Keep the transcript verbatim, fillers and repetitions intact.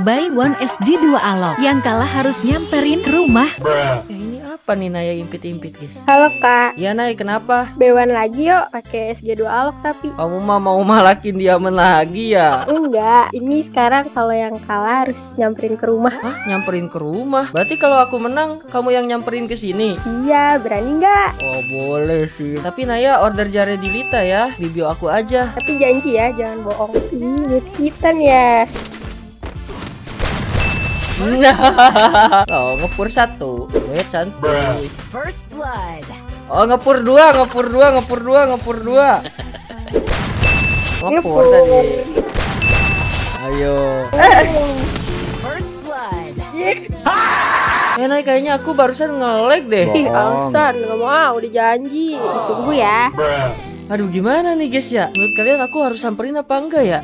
buy one S D dua Alok. Yang kalah harus nyamperin ke rumah. Bruh. Eh, ini apa nih Naya impit-impit guys? Halo kak. Ya Naya kenapa? Bewan lagi yuk, pakai S D dua Alok tapi. Kamu mah mau malakin diamen lagi ya? Enggak, ini sekarang kalau yang kalah harus nyamperin ke rumah. Hah? Nyamperin ke rumah? Berarti kalau aku menang, kamu yang nyamperin ke sini? Iya, berani nggak? Oh boleh sih. Tapi Naya order jare dilita ya, di bio aku aja. Tapi janji ya, jangan bohong. Ini hitam ya. Oh, ngepur satu. Wait, santuy. First blood. Oh, ngepur dua, ngepur dua, ngepur dua, ngepur dua. Ngepur tadi. Ayo. First blood. Eh, Nay, kayaknya aku barusan nge-lag deh. Ih, alasan, nggak mau, udah janji. Tunggu ya. Aduh, gimana nih guys ya? Menurut kalian aku harus samperin apa enggak ya?